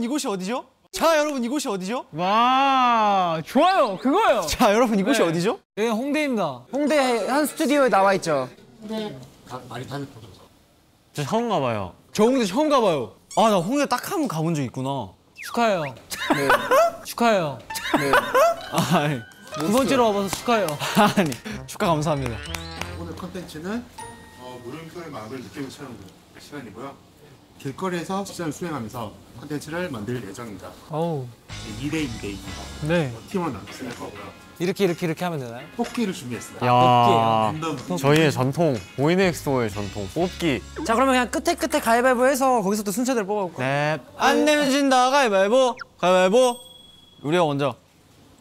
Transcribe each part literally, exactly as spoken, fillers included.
이곳이 어디죠? 자, 여러분 이곳이 어디죠? 와, 좋아요. 그거요. 자, 여러분 이곳이 네. 어디죠? 네, 홍대입니다. 홍대 한 스튜디오에 나와 있죠. 네. 아, 많이 다녔거든요. 저 처음 가봐요. 저 홍대 처음 가봐요. 아, 나 홍대 딱 한 번 가본 적 있구나. 축하해요. 네. 축하해요. 네. 아니, 두 번째로 와봐서 축하해요. 아니, 축하 감사합니다. 오늘 콘텐츠는 어, 물음표의 마음을 느끼는 촬영 시간이고요. 길거리에서 시장을 수행하면서 콘텐츠를 만들 예정입니다. 오. 이 대 이 대입니다. 네. 팀원 남짓을 할 거고요. 이렇게 이렇게 이렇게 하면 되나요? 뽑기를 준비했습니다. 아, 뽑기예요. 저희의 전통, 보이넥스도어의 전통, 뽑기. 자, 그러면 그냥 끝에 끝에 가위바위보 해서 거기서 또 순서대로 뽑아볼까요? 네. 안 내면 진다, 가위바위보. 가위바위보. 우리가 먼저.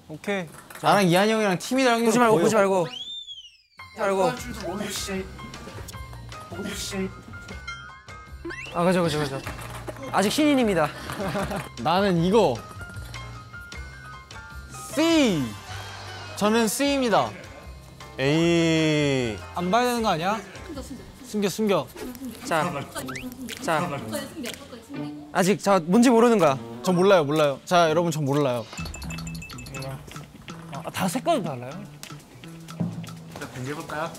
오케이. 자. 나랑 이한 형이랑 팀이다 형님. 보지 말고, 보지 말고. 알고. 아, 그죠, 그죠, 그죠. 아직 신인입니다. 나는 이거. C. 저는 C입니다. A. 안 봐야 되는 거 아니야? 숨겨, 숨겨. 자, 자. 아직 저 뭔지 모르는 거야. 저 몰라요, 몰라요. 자, 여러분, 저 몰라요. 아, 다 색깔이 달라요? 자, 공개해볼까요?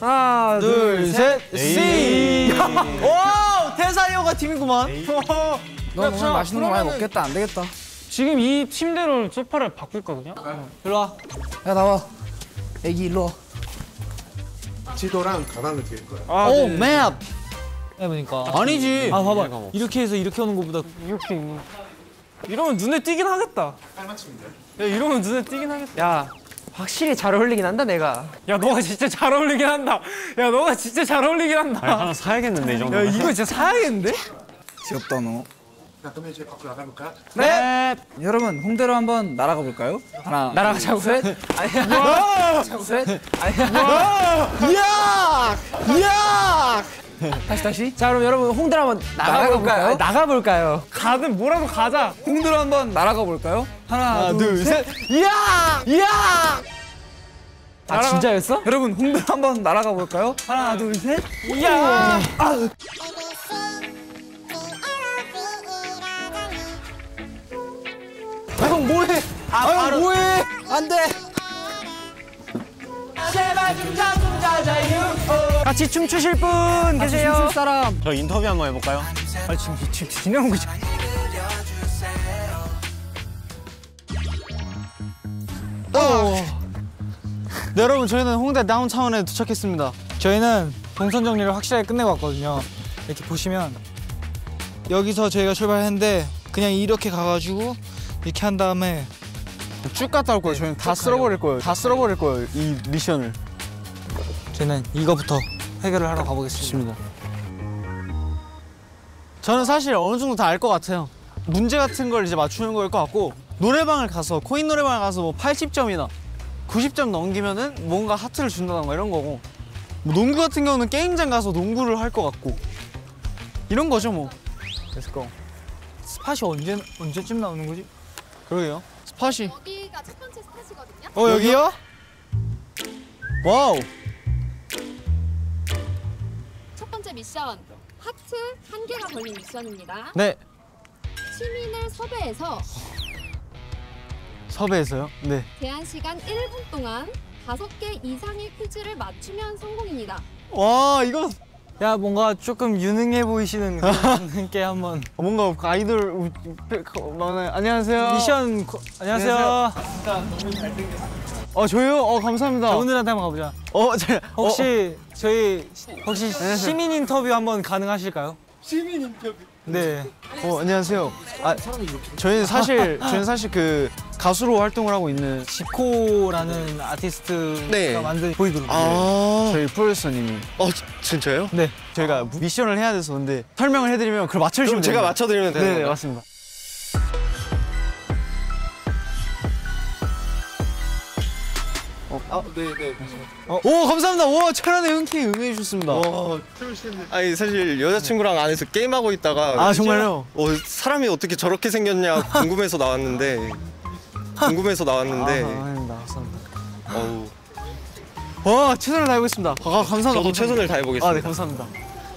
하나, 둘, 둘 셋, C. 오, 태사이어가 팀이구만. 너 오늘 맛있는 거 많이 먹겠다. 안 되겠다. 지금 이 침대로 소파를 바꿀거든요. 어. 일로 와. 야, 나와. 애기 일로 와. 지도랑 가방을 드릴 거야. 아, 오, 맵. 해보니까. 아니지. 아, 봐봐. 이렇게 해서 이렇게 하는 것보다 이렇게. 이러면 눈에 띄긴 하겠다. 깔맞춤인데. 야, 이러면 눈에 띄긴 하겠다. 야. 확실히 잘 어울리긴 한다, 내가. 야, 너가 진짜 잘 어울리긴 한다. 야, 너가 진짜 잘 어울리긴 한다. 아니, 하나 사야겠는데, 이 정도. 야, 이거 진짜 사야겠는데? 귀엽다, 너. 자, 그러면 이제 밖으로 나가볼까? 네. 네! 여러분, 홍대로 한번 날아가 볼까요? 하나, 날아가자고. 셋! 아니야. 날아가자고. 셋! 아니야. 이야! 이야! 다시, 다시. 자, 그럼 여러분, 홍대로 한번 날아가볼까요? 나가볼까요? 가든 뭐라도 가자. 홍대로 한번 날아가볼까요? 하나, 하나 둘, 둘, 셋! 이야! 이야! 아, 진짜였어? 여러분, 홍대로 한번 날아가볼까요? 하나, 둘, 셋! 이야! 아. 형 뭐해? 아, 형 바로... 뭐해? 안 돼! 제발 좀 자, 좀 자자유. 같이 춤추실 분 같이 계세요? 춤출 사람. 저 인터뷰 한번 해볼까요? 아, 지금 지금 진행한 거지. 어. 네, 여러분, 저희는 홍대 다운타운에 도착했습니다. 저희는 동선 정리를 확실하게 끝내고 왔거든요. 이렇게 보시면 여기서 저희가 출발했는데 그냥 이렇게 가가지고 이렇게 한 다음에 쭉 갔다 올 거예요. 네, 저희는 다 쓸어버릴 거예요. 다 쓸어버릴 거예요, 이 미션을. 저희는 이거부터 해결을 하러 가보겠습니다. 저는 사실 어느 정도 다 알 것 같아요. 문제 같은 걸 이제 맞추는 거일 것 같고, 노래방을 가서, 코인 노래방을 가서 뭐 팔십 점이나 구십 점 넘기면은 뭔가 하트를 준다던가 이런 거고, 뭐 농구 같은 경우는 게임장 가서 농구를 할 것 같고, 이런 거죠 뭐. Let's go. 스팟이 언제, 언제쯤 나오는 거지? 그러게요. 스팟이. 여기가 첫 번째 스팟이거든요. 어, 여기요? 와우. 첫 번째 미션, 하트 한 개가 걸린 미션입니다. 네. 시민을 섭외해서. 섭외해서요? 네. 제한 시간 일 분 동안 다섯 개 이상의 퀴즈를 맞추면 성공입니다. 와, 이거. 야, 뭔가 조금 유능해 보이시는 분께 한번. 뭔가 아이돌 안녕하세요. 미션 고... 안녕하세요. 진짜 너무 잘생겼어요. 어, 저요? 어, 감사합니다. 자, 오늘한테 한번 가보자. 어, 제... 혹시 어, 어. 저희 혹시 안녕하세요. 시민 인터뷰 한번 가능하실까요? 시민 인터뷰. 네. 어, 안녕하세요. 아, 저희는 사실 저희는 사실 그 가수로 활동을 하고 있는 지코라는 아티스트가 네. 만든 보이그룹. 아 저희 프로듀서님이. 어, 진짜요? 네. 저희가 아. 미션을 해야 돼서 근데 설명을 해드리면 그걸 맞춰주시면 돼요. 제가 맞춰드리면 되는 거예요? 네, 맞습니다. 어, 아, 네네. 어? 오, 감사합니다. 와, 철안의 흔쾌히 응해주셨습니다. 와, 아니, 사실 여자친구랑 안에서 게임하고 있다가. 아, 정말요? 어, 사람이 어떻게 저렇게 생겼냐 궁금해서 나왔는데. 궁금해서 나왔는데. 아, 아닙니다. 감사합니다. 어우. 와, 최선을 다하고 있습니다. 아, 감사합니다. 저도 최선을 다해보겠습니다. 아, 네, 감사합니다.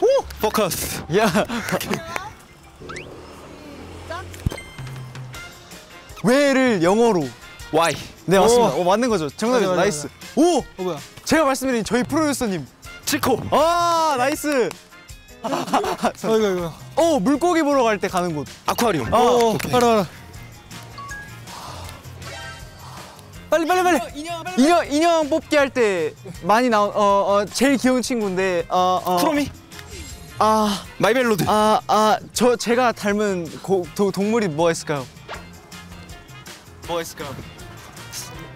오! 포커스! 야! 왜를 영어로 Why. 네, 맞습니다. 오, 오, 맞는 거죠. 정답이죠. 맞아, 나이스. 맞아, 맞아. 오! 어, 뭐야? 제가 말씀드린 저희 프로듀서님 치코! 아, 나이스! 아이고, 아이고. 어, 물고기 보러 갈 때 가는 곳. 아쿠아리움. 아, 어, 알아, 알아. 빨리, 빨리, 빨리! 인형, 빨리, 빨리. 인형, 인형 뽑기 할 때 많이 나온, 어, 어, 제일 귀여운 친구인데, 어, 어. 크로미? 아. 마이멜로드. 아, 아, 저, 제가 닮은 고, 도, 동물이 뭐가 있을까요? 뭐가 있을까요?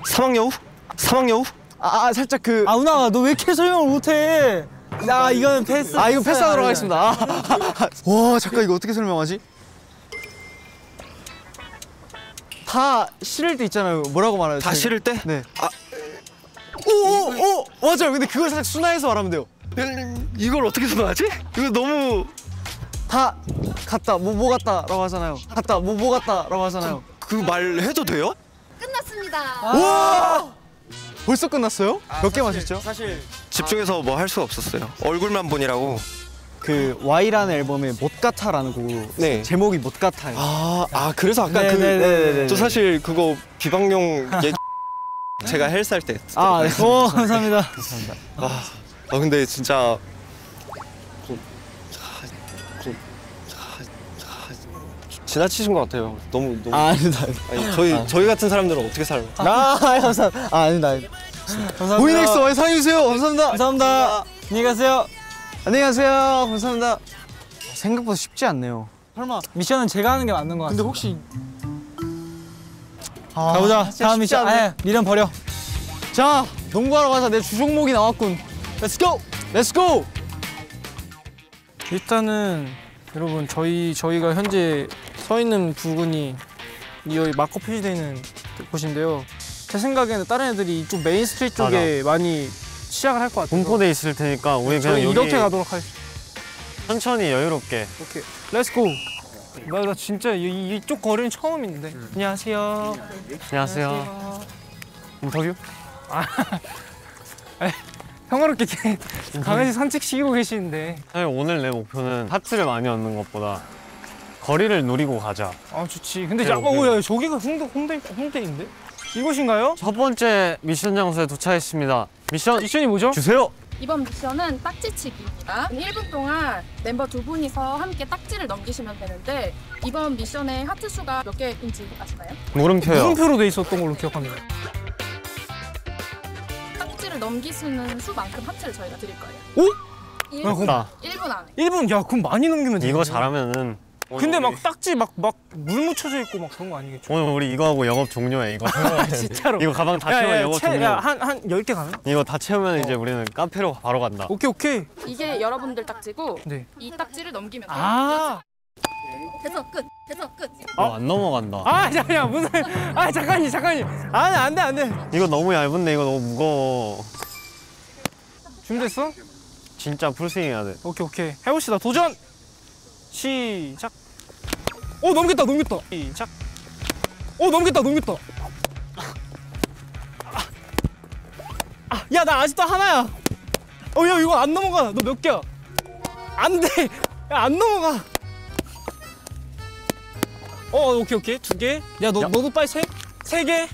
사막여우? 사막여우? 아, 아 살짝 그. 아, 운아, 너 왜 이렇게 설명을 못해? 나 아, 이거는 패스. 아, 이거 패스하도록 하겠습니다. 아, 와, 잠깐 이거 어떻게 설명하지? 다 싫을 때 있잖아요. 뭐라고 말해요? 다 싫을 때? 네. 아. 오오오! 맞아요. 근데 그걸 살짝 순화해서 말하면 돼요. 이걸 어떻게 순화하지? 이거 너무. 다 갔다 뭐 뭐 갔다라고 하잖아요. 갔다 뭐 뭐 갔다라고 하잖아요. 그 말 해도 돼요? 끝났습니다. 아 와! 벌써 끝났어요? 아, 몇 개 맞았죠? 사실 집중해서 뭐 할 수가 없었어요. 얼굴만 보느라고. 그 Y라는 앨범의 못 같아라는 곡. 네. 제목이 못 같아요. 아, 아 그래서 아까 그 저 사실 그거 비방용 예 제가 헬스할 때. 아, 네. 오, 감사합니다. 감사합니다. 아, 아 근데 진짜 지나치신 것 같아요. 너무 너무. 아, 아니다. 아니, 저희 아. 저희 같은 사람들은 어떻게 살아요? 아, 감사합니다. 아, 아니다. 감사합니다. 보이넥스 많이 사랑해 주세요. 감사합니다. 감사합니다. 안녕히 가세요. 안녕히 가세요. 감사합니다. 생각보다 쉽지 않네요. 설마 미션은 제가 하는 게 맞는 것 같습니다. 근데 혹시 아, 가보자. 다음 미션. 아, 미련 버려. 자, 농구하러 가자. 내 주종목이 나왔군. Let's go. Let's go. 일단은 여러분 저희 저희가 현재 서 있는 부분이 이 여기 마커 표시되어 있는 곳인데요. 제 생각에는 다른 애들이 이쪽 메인 스트리트 쪽에 맞아. 많이 시작을 할 것 같아요. 분포돼 있을 테니까 우리 그냥 여기 이렇게 가도록 할. 천천히 여유롭게. 오케이. 렛츠고. 나, 나 진짜 이, 이쪽 거리는 처음인데. 음. 안녕하세요. 안녕하세요. 인터뷰? 아, 평화롭게 강아지 산책시키고 계시는데. 사실 오늘 내 목표는 하트를 많이 얻는 것보다 거리를 누리고 가자. 아 좋지. 근데 야, 어, 야, 저기가 홍대, 홍대, 홍대인데? 이곳인가요? 첫 번째 미션 장소에 도착했습니다. 미션, 미션이 뭐죠? 주세요! 이번 미션은 딱지치기입니다. 일 분 동안 멤버 두 분이서 함께 딱지를 넘기시면 되는데 이번 미션의 하트 수가 몇 개인지 아시나요? 물음표요. 물음표로 돼 있었던 걸로 기억합니다. 딱지를 넘기시는 수만큼 하트를 저희가 드릴 거예요. 오? 일 분, 아, 일 분 안에. 일 분? 야 그럼 많이 넘기면 되겠네. 이거 잘하면은 근데 막 딱지 막 막 물 묻혀져 있고 막 그런 거 아니겠죠? 오늘 우리 이거 하고 영업 종료해 이거. 진짜로? 이거 가방 다 채우면 영업 채, 종료. 야, 한 한 열 개 가면? 이거 다 채우면 어. 이제 우리는 카페로 바로 간다. 오케이 오케이. 이게 여러분들 딱지고 네. 이 딱지를 넘기면 돼요. 아 됐어 끝. 됐어 끝. 아 안 넘어간다. 아 잠깐만 무슨? 아 잠깐이 잠깐이. 아니 안 돼 안 돼. 이거 너무 얇은데 이거 너무 무거워. 준비됐어? 진짜 풀스윙해야 돼. 오케이 오케이. 해봅시다 도전. 시작. 오 넘겼다 넘겼다. 시작. 오 넘겼다 넘겼다. 아, 야 나 아직도 하나야. 어 야 이거 안 넘어가. 너 몇 개야? 안 돼. 야 안 넘어가. 어 오케이 오케이 두 개. 야 너 너도 빨리 세. 세 개.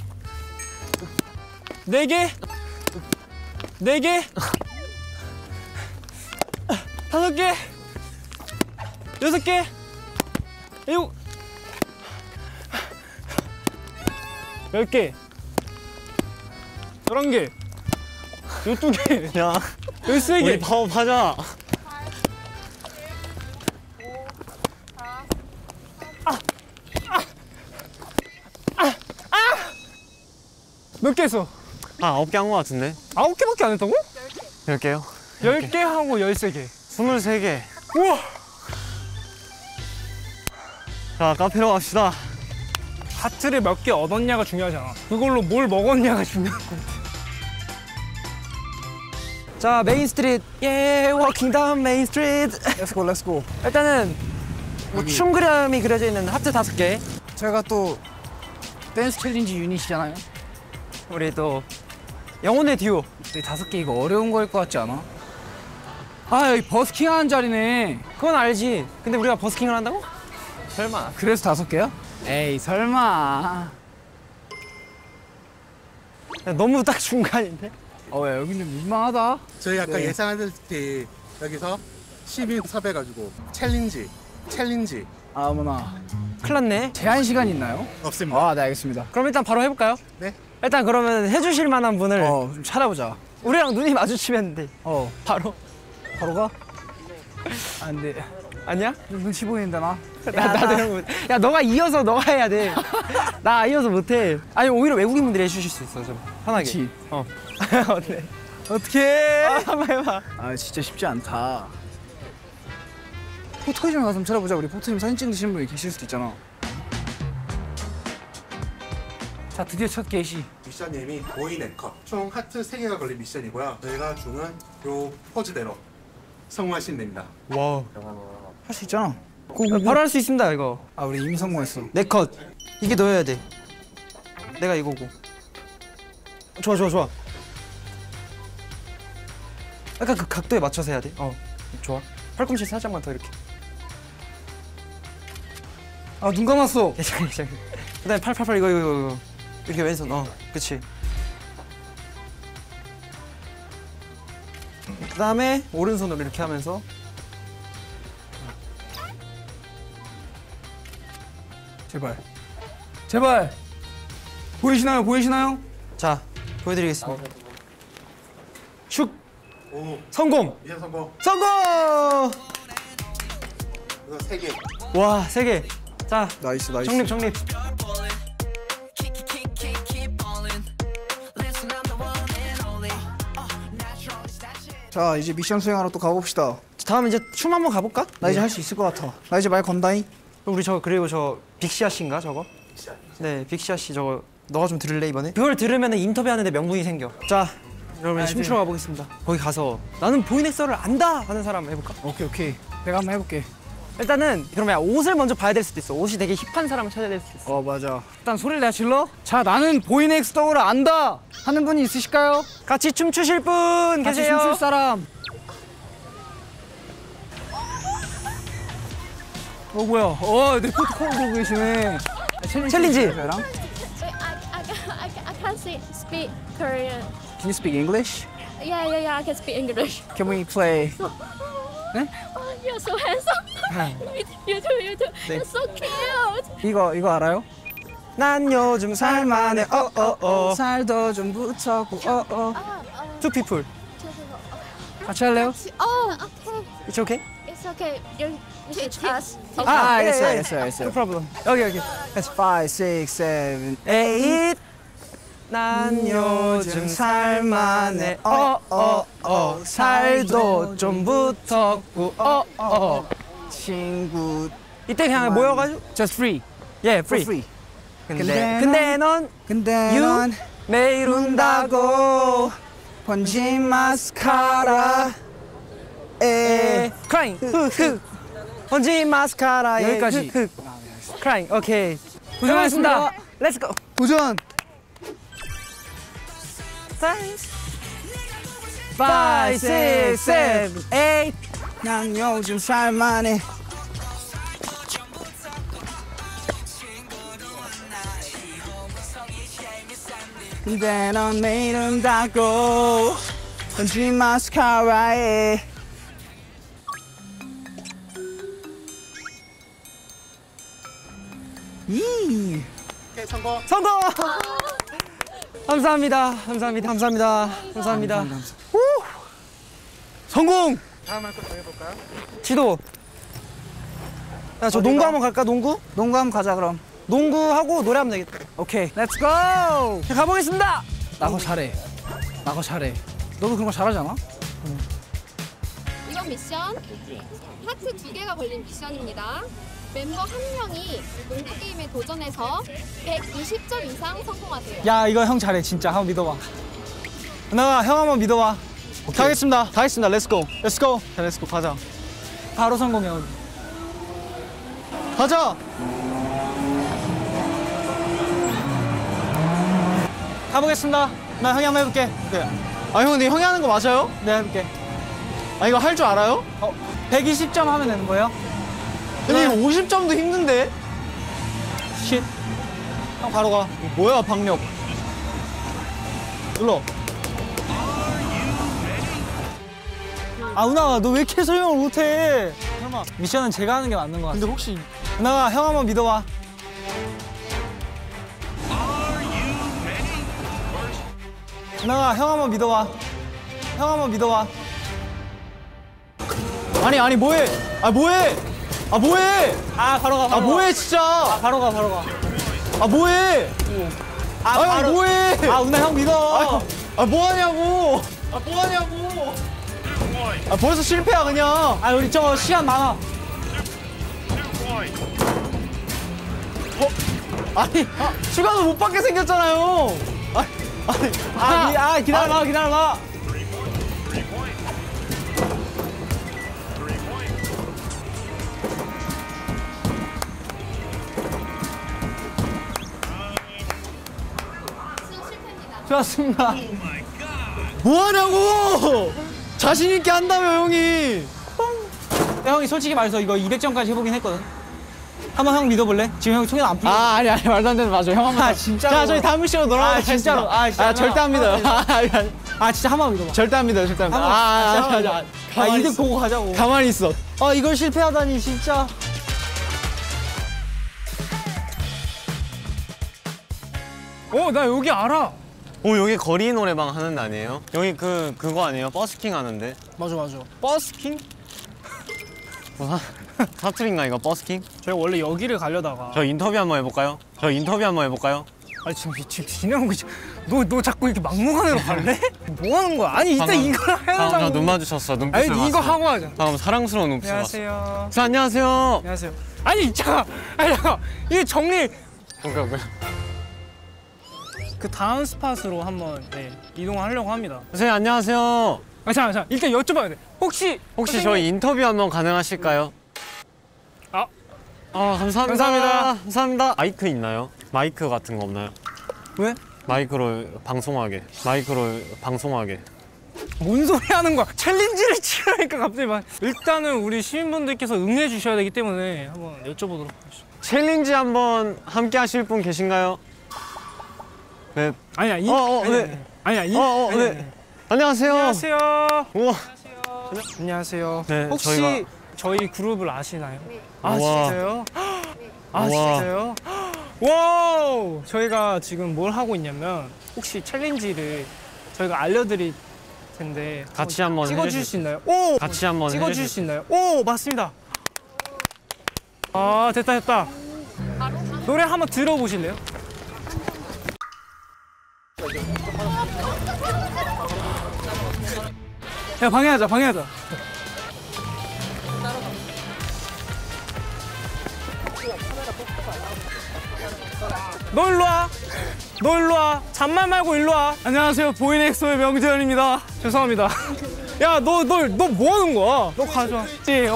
네 개. 네 개. 다섯 개. 여섯 개. 일곱 열 개 열한 개 열두 개 야 열세 개 우리 파업하자. 아! 아! 아! 아! 몇 개 했어? 아 아홉 개 한 거 같은데? 아홉 개밖에 안 했다고? 열 개요? 열 개 하고 열세 개 스물세 개. 우와. 자, 카페로 갑시다. 하트를 몇 개 얻었냐가 중요하잖아. 그걸로 뭘 먹었냐가 중요한 건데. 자, 메인 스트리트. 예, 워킹 다운 메인 스트리트. Let's go, let's go. 일단은 뭐 춤 그림이 그려져 있는 하트 다섯 개. 제가 또 댄스 챌린지 유닛이잖아요. 우리 또 영혼의 듀오. 다섯 개 이거 어려운 거일 것 같지 않아? 아, 여기 버스킹 하는 자리네. 그건 알지. 근데 우리가 버스킹을 한다고? 설마. 그래서 다섯 개야? 에이, 설마. 야, 너무 딱 중간인데? 어, 야, 여긴 좀 민망하다. 저희 아까 네. 예상하듯이 여기서 시비 섭해가지고 챌린지, 챌린지. 아, 어머나. 큰일 났네. 제한 시간 있나요? 없습니다. 아, 네, 알겠습니다. 그럼 일단 바로 해볼까요? 네. 일단 그러면 해주실 만한 분을 어, 좀 찾아보자. 우리랑 눈이 마주치면 돼. 어, 바로. 바로 가? 안 돼. 아니야? 눈치 보인다, 나. 나, 나 이런 거. 야, 너가 이어서 너가 해야 돼. 나 이어서 못해. 아니, 오히려 외국인분들이 해주실 수 있어, 좀. 편하게. 그치. 어. 어때? 어떡해. 아, 한번 해봐. 아, 진짜 쉽지 않다. 포토존 가서 찾아보자. 우리 포토존 사진 찍으시는 분이 계실 수도 있잖아. 자, 드디어 첫 게시. 미션님이 보인 앵커. 총 하트 세 개가 걸린 미션이고요. 저희가 주는 요 포즈대로 성공하시면 됩니다. 와우. 할 수 있잖아. 고고고. 바로 할 수 있습니다, 이거. 아, 우리 이미 성공했어. 내 컷. 이게 너여야 돼. 내가 이거고. 좋아, 좋아, 좋아. 약간 그 각도에 맞춰서 해야 돼. 어, 좋아. 팔꿈치 살짝만 더 이렇게. 아, 눈 감았어. 괜찮아, 괜찮아. 그 다음에 팔팔팔 이거, 이거, 이거. 이렇게 왼손, 어, 그치. 그 다음에 오른손으로 이렇게 하면서. 제발. 제발! 보이시나요? 보이시나요? 자, 보여드리겠습니다. 슉! 오. 성공! 미션 성공! 성공! 이거 세 개. 와, 세 개. 자, 나이스, 나이스. 정립, 정립. 자, 이제 미션 수행하러 또 가봅시다. 다음 이제 춤 한번 가볼까? 나 이제 네. 할 수 있을 것 같아. 나 이제 말 건다잉. 우리 저 그리고 저 빅시아 씨인가 저거? 빅시아. 네, 빅시아 씨 저거 너가 좀 들을래 이번에? 그걸 들으면 인터뷰하는데 명분이 생겨. 자, 여러분 춤추러 가보겠습니다. 거기 가서 나는 보이넥스도어를 안다 하는 사람 해볼까? 오케이, 오케이. 내가 한번 해볼게. 일단은 그러면 옷을 먼저 봐야 될 수도 있어. 옷이 되게 힙한 사람을 찾아야 될 수도 있어. 어, 맞아. 일단 소리를 내가 질러. 자, 나는 보이넥스도어를 안다 하는 분이 있으실까요? 같이 춤추실 분 같이 계세요? 같이 춤출 사람. 어, 뭐야? 어, 내 포트 코어 보고 계시네. 챌린지. 챌린지. 저랑? I I I can't speak Korean. Can you speak English? Yeah, yeah, yeah. I can speak English. Can we play? 네? Oh, you're so handsome. You too, you too. You're so cute. 이거 이거 알아요? 난 요즘 살만해. 어, 어, 어. 살도 좀 붙였고. 어, 어. Two people. 같이 할래요? Oh, okay. It's okay. It's okay. Teach us. 아, 알겠어, 알겠어, 알겠어. No problem. 여기, 여기. five, six, seven, eight. 난 요즘 살만해. 어, 어, 어. 살도 좀 붙었고. 어, 어. 친구. 이때 그냥 모여가지고. Just free. 예, free. free. 근데, 근데 넌, 근데 넌 매일 운다고. 번지 마스카라. 에, crying. 번지 마스카라. 여기까지. 크라잉. 오케이. 도전하겠습니다. Let's go. 도전. five, six, seven, eight. 난 요즘 살만해. 근데 넌 매일 운다고. 번지 마스카라에. 이. 오케이, 성공. 성공. 감사합니다. 감사합니다. 감사합니다. 감사합니다. 오! 성공. 다음 할 거 더 해볼까요? 지도. 야, 저 농구 한번 갈까? 농구? 농구 한번 가자 그럼. 농구 하고 노래 하면 되겠다. 오케이. 렛츠 고. 자, 가보겠습니다. 나거 잘해. 나거 잘해. 너도 그런 거 잘하잖아. 응. 이번 미션 하트 두 개가 걸린 미션입니다. 멤버 한 명이 농구 게임에 도전해서 백이십 점 이상 성공하세요. 야, 이거 형 잘해 진짜. 한번 믿어봐. 은하가 형 한번 믿어봐. 오케이. 다 하겠습니다. 다 했습니다. 렛츠고. 렛츠고. 자, 렛츠고 가자. 바로 성공해. 우리. 가자. 가보겠습니다. 나 형이 한번 해볼게. 네. 아 형 근데 형이 하는 거 맞아요? 네 해볼게. 아 이거 할 줄 알아요? 어, 백이십 점 하면 되는 거예요? 근데 이거 오십 점도 힘든데? 쉿. 형 바로 가. 뭐야 박력. 눌러. 아 은하가 너 왜 이렇게 설명을 못해? 설마 미션은 제가 하는 게 맞는 거 같아. 근데 혹시 은하가 형 한번 믿어봐. 은하가 형 한번 믿어봐. 형 한번 믿어봐. 아니 아니 뭐해? 아 뭐해? 아 뭐해? 아 바로 가. 바로 아 뭐해 진짜? 아 바로 가 바로 가. 아 뭐해? 아, 아 바로... 뭐해? 아 은하 형 믿어. 아, 아 뭐하냐고? 아 뭐하냐고? 아 벌써 실패야 그냥. 아 우리 저 시간 많아. 어? 아니 아, 추가도 못 받게 생겼잖아요. 아, 아니 아, 아, 아 기다려봐 아, 기다려봐. 좋았습니다. 뭐하냐고! 자신 있게 한다며 형이! 형이 솔직히 말해서 이거 이백 점까지 해보긴 했거든. 한번 형 믿어볼래? 지금 형이 총에도 안 풀려. 아 아니 아니 말도 안 되는 맞아. 형 한번. 아 진짜로. 자 저희 다음 시간으로 돌아가겠습니다. 아 진짜로. 아, 진짜. 아 절대 안 믿어요. 아 진짜 한번 믿어봐. 절대 안 믿어요. 절대 안 믿어요. 아 아 이득 보고 가자고. 가만히 있어. 아 이걸 실패하다니 진짜. 어 나 여기 알아. 오 여기 거리 노래방 하는 데 아니에요? 여기 그 그거 아니에요? 버스킹 하는데? 맞아 맞아. 버스킹? 무슨 사투리인가 이거 버스킹? 저희 원래 여기를 가려다가. 저 인터뷰 한번 해볼까요? 저 인터뷰 한번 해볼까요? 아니 지금 지금 진행하고 너 너 자꾸 이렇게 막무가내로 갈래? 뭐 하는 거야? 아니 일단 이걸 해야 된다고. 나 눈 마주쳤어. 눈빛을 봤어. 아니 이거 하고 하자. 방금 사랑스러운 눈빛을 봤어. 안녕하세요. 자 안녕하세요. 안녕하세요. 아니 잠깐 아니 잠깐 이게 정리. 잠깐 뭐야? 그 다음 스팟으로 한번 네, 이동하려고 합니다. 선생님 안녕하세요. 아 잠깐 잠깐 일단 여쭤봐야 돼. 혹시 혹시 선생님... 저희 인터뷰 한번 가능하실까요? 아, 아 감사합니다. 감사합니다. 감사합니다. 마이크 있나요? 마이크 같은 거 없나요? 왜? 마이크로 방송하게. 마이크로 방송하게. 뭔 소리 하는 거야? 챌린지를 치라니까 갑자기 막. 일단은 우리 시민분들께서 응해 주셔야 되기 때문에 한번 여쭤보도록 하겠습니다. 챌린지 한번 함께 하실 분 계신가요? 네. 아니야, 이. 어어, 아니, 네. 아니야, 이. 어어, 네. 네. 안녕하세요. 안녕하세요. 우와. 안녕하세요. 안녕하세요. 네, 혹시 저희가... 저희 그룹을 아시나요? 네. 아, 진짜요? 네. 아, 진짜요? 와우! 저희가 지금 뭘 하고 있냐면, 혹시 챌린지를 저희가 알려드릴 텐데. 같이 한번 찍어줄 수 있나요? 오! 같이 한번 찍어줄 수 있나요? 오! 맞습니다. 아, 됐다, 됐다. 노래 한번 들어보실래요? 야 방해하자 방해하자. 너 일로 와. 너 일로 와. 잔말 말고 일로 와. 안녕하세요 보이넥스도어의 명재현입니다. 죄송합니다. 야 너 너 너 뭐 하는 거야? 너 가져와.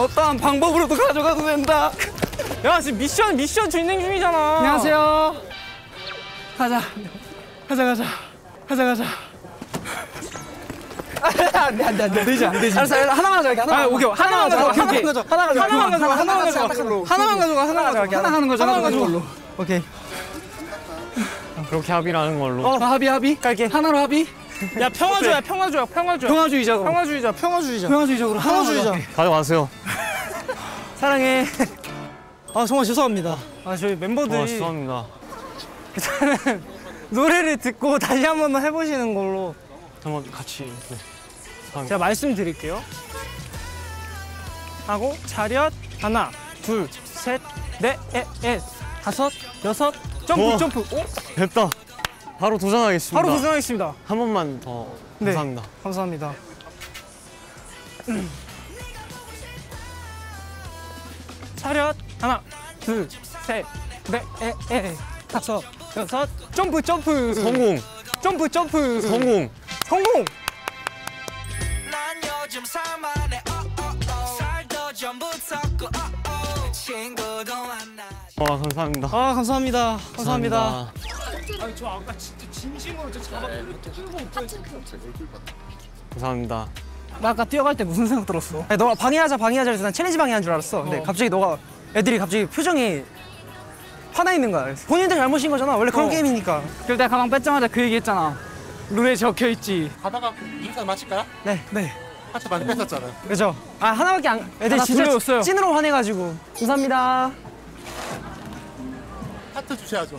어떠한 방법으로도 가져가도 된다. 야 지금 미션 미션 진행 중이잖아. 안녕하세요. 가자. 가자 가자 가자 가자. 안돼 안돼 안돼 되지 안 되지. 알았어 알았어 하나만 가져갈게. 하나. 아 오케이 하나만 가져가. 오케이 하나 가져가. 하나만 가져가. 하나만 가져가. 하나만 가져가. 하나만 가져가. 하나 하는 거죠. 하나만 가져가. 오케이. 그렇게 합의라는 걸로. 어 합의 합의. 갈게. 하나로 합의. 야 평화주야 평화주야 평화주야. 평화주의자로. 평화주의자 평화주의자. 평화주의자로. 평화주의자. 가져가세요. 사랑해. 아 정말 죄송합니다. 아 저희 멤버들이. 죄송합니다. 일단은. 노래를 듣고 다시 한 번 해보시는 걸로 한번 같이 네. 제가 말씀드릴게요. 하고 차렷 하나 둘 셋 넷 에 다섯 여섯 점프 우와, 점프 오 됐다. 바로 도전하겠습니다. 바로 도전하겠습니다. 한 번만 더 감사합니다. 네, 감사합니다. 차렷 하나 둘 셋 넷 에 다섯 여섯 점프 점프 성공 점프 점프 성공 성공 와, 감사합니다. 아, 감사합니다. 감사합니다. 감사합니다. 아니, 저 아까 진짜 진심으로 저 잡아 끌고 올 거예요. 감사합니다. 나 아까 뛰어갈 때 무슨 생각 들었어? 아니, 너가 방해하자 방해하자 해서 난 챌린지 방해한 줄 알았어. 근데 어. 갑자기 너가 애들이 갑자기 표정이 화나 있는 거야. 본인들 잘못인 거잖아. 원래 그런 어. 게임이니까. 그래서 내가 가방 뺏자마자 그 얘기 했잖아. 룰에 적혀있지. 가다가 인사 마실까요? 네. 네. 하차 많이 뺏었잖아. 그죠? 아, 하나밖에 안... 애들 하나 진짜 돌려줬어요. 찐으로 화내가지고. 감사합니다. 하트 주셔야죠.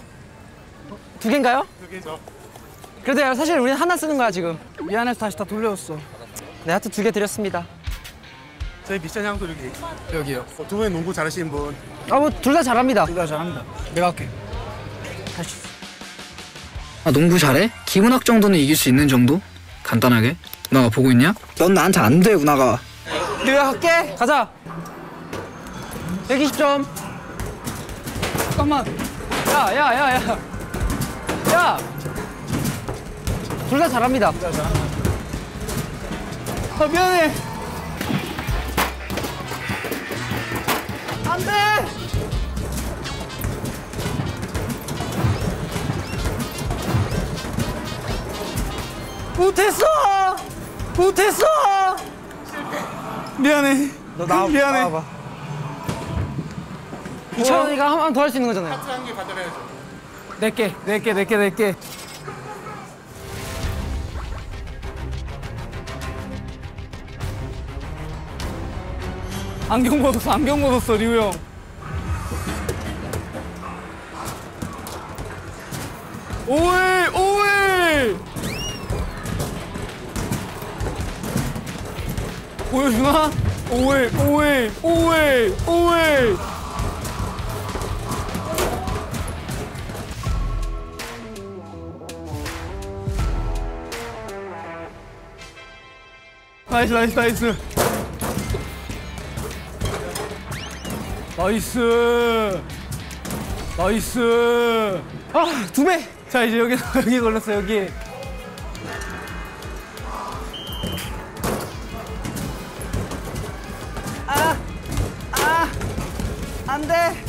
두 개인가요? 두 개죠. 그래도 사실 우리는 하나 쓰는 거야, 지금. 미안해서 다시 다 돌려줬어. 네, 하트 두 개 드렸습니다. 저희 미션 향도 여기. 여기요. 어, 두 분이 농구 잘하시는 분. 아, 뭐 둘 다 잘합니다. 둘 다 잘합니다. 내가 할게. 할 수 있어. 아, 농구 잘해? 기문학 정도는 이길 수 있는 정도? 간단하게? 누나가 보고 있냐? 넌 나한테 안 돼, 누나가. 내가 할게. 가자. 백이십 점. 잠깐만. 야, 야, 야, 야. 야! 둘 다 잘합니다. 둘 다 잘한다. 아, 미안해. 안 돼! 못했어! 못했어! 미안해. 너 나와, 미안해. 나와봐. 이찬원이가 한 번 더 할 수 있는 거잖아요. 하트 한 개 받아야죠. 네 개, 네 개, 네 개, 네 개. 안경 벗었어, 안경 벗었어, 리우 형. 오이, 오이! 보여주나? 오이, 오이, 오이, 오이! 나이스, 나이스, 나이스. 나이스! 나이스! 아! 두 배! 자, 이제 여기, 여기 걸렸어, 여기. 아! 아! 안 돼!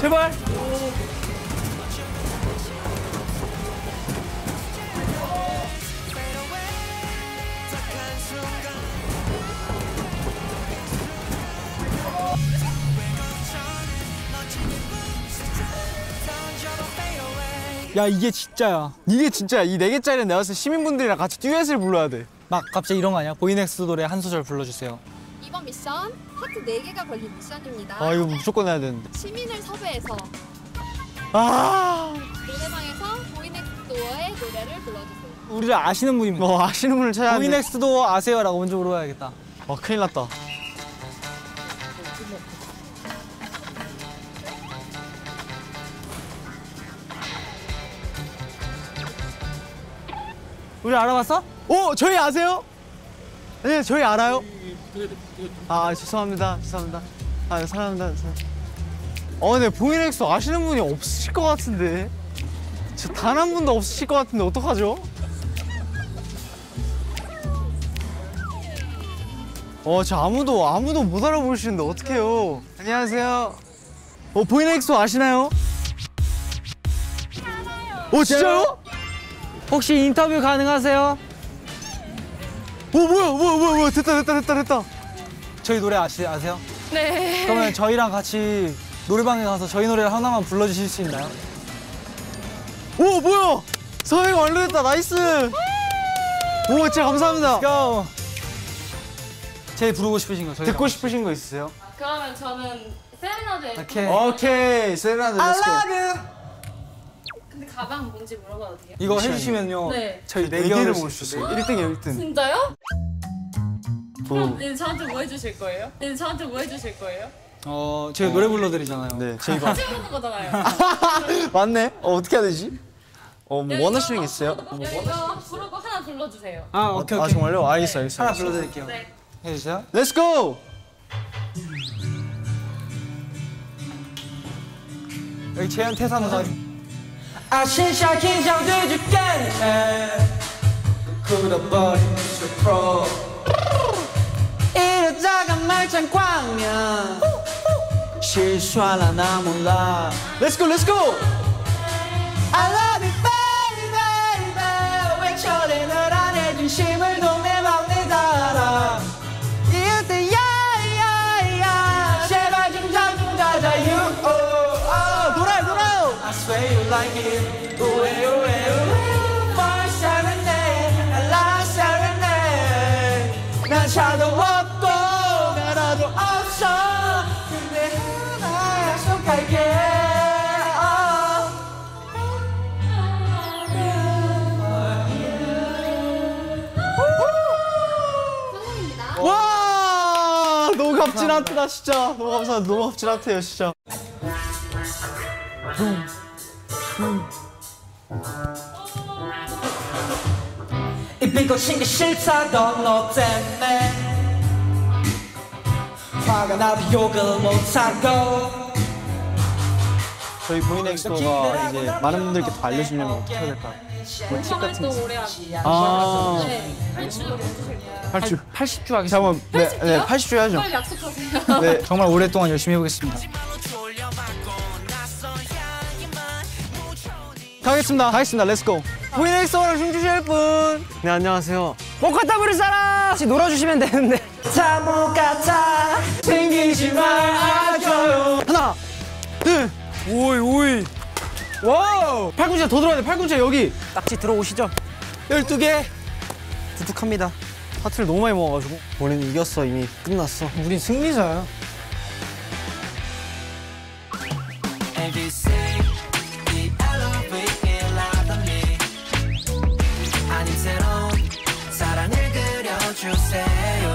제발! 야, 이게 진짜야. 이게 진짜야. 이 네 개짜리는 내가 봤을 때 시민분들이랑 같이 듀엣을 불러야 돼. 막 갑자기 이런 거 아니야? 보이넥스도 노래 한 소절 불러주세요. 이번 미션, 하트 네 개가 걸린 미션입니다. 아, 이거 무조건 해야 되는데. 시민을 섭외해서 아 노래방에서 보이넥스도어의 노래를 불러주세요. 우리를 아시는 분입니다. 어, 아시는 분을 찾아야 돼. 보이넥스도어 아세요? 라고 먼저 물어봐야겠다. 아, 큰일 났다. 우리 알아봤어? 오! 저희 아세요? 네, 저희 알아요. 아, 죄송합니다. 죄송합니다. 아, 사랑합니다. 어, 근데 보이넥스 아시는 분이 없으실 것 같은데. 저 단 한 분도 없으실 것 같은데 어떡하죠? 어, 저 아무도 아무도 못 알아보시는데 어떡해요? 안녕하세요. 어, 보이넥스 아시나요? 알아요. 어, 진짜요? 혹시 인터뷰 가능하세요? 오, 뭐야, 뭐야, 뭐야, 뭐야, 됐다, 됐다, 됐다, 됐다. 저희 노래 아시, 아세요? 네. 그러면 저희랑 같이 노래방에 가서 저희 노래를 하나만 불러주실 수 있나요? 오, 뭐야! 사회가 완료됐다, 나이스! 오, 진짜 감사합니다. 렛츠고! 제일 부르고 싶으신 거, 저희랑. 듣고 싶으신 거 있으세요? 그러면 저는 세레나데. 오케이. 오케이, 세레나데. I love you! 근데 가방 뭔지 물어봐도 돼요? 이거 해주시면요. 네. 저희 네 개를 모을 수 있어요. 일 등이에요, 일 등. 진짜요? 오. 그럼 이제 저한테 뭐 해주실 거예요? 이제 저한테 뭐 해주실 거예요? 어, 저희 어. 노래 불러드리잖아요. 네, 저희가. 같이 부르는 거잖아요. 맞네. 어, 어떻게 해야 되지? 어, 뭐 원하시는 게 있어요? 이거 부르고 하나 불러주세요. 아, 오케이, 오케이. 아, 정말요? 알겠어, 알겠어. 하나 불러드릴게요. 네. 해주세요. Let's go! 여기 재현 태산 우선. 아 신샤 긴장 되죽겠네 굳어버린 슈퍼 이러다가 말짱 광면 실수하나 나 몰라. Let's go, let's go. I love you, baby, baby. 왜 저래 널 안 해 진심을 동네 맘내 달아. 이웃들 야야야 제발 좀 잠 자자 you. Oh, oh. 놀아요 놀아요. I swear you like it. 오해 오해 오해. For Serenade, I love Serenade. 난 차도 없고 나라도 없어. 와 너무 감질한테다 진짜. 너무 감사합니다. 너무 감질한테요 진짜. 이 비꼬신 게 싫다던 너 때문에 화가 나도 욕을 못하고. 저희 보이넥스도가 이제 많은 분들께 더 알려주려면 어떻게 해야 될까? 뭐 팁 같은 거. 아, 팔십 주. 팔십 주 하겠습니다. 잠깐만, 네, 네, 팔십 주 해야죠. 빨리 약속하세요. 네, 정말 오랫동안 열심히 해보겠습니다. 가겠습니다. 가겠습니다. 렛츠고. 보이넥스도랑 춤추실 분. 네, 안녕하세요. 못 갖다 부를 사람! 같이 놀아주시면 되는데. 다 못 갖다 챙기지 말아줘요. 하나, 둘. 오이 오이 와우 팔꿈치 더 들어야 돼. 팔꿈치 여기 딱지 들어오시죠. 열두 개 두둑합니다. 하트를 너무 많이 먹어가지고. 우린 이겼어. 이미 끝났어. 우린 승리자야. 사랑을 그려주세요.